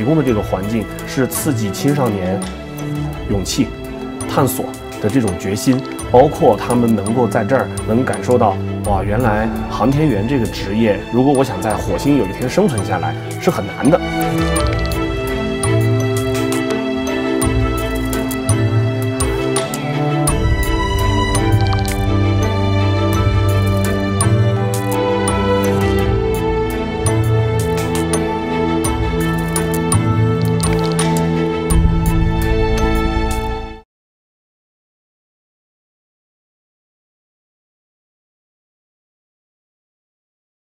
提供的这个环境是刺激青少年勇气、探索的这种决心，包括他们能够在这儿能感受到，哇，原来航天员这个职业，如果我想在火星有一天生存下来，是很难的。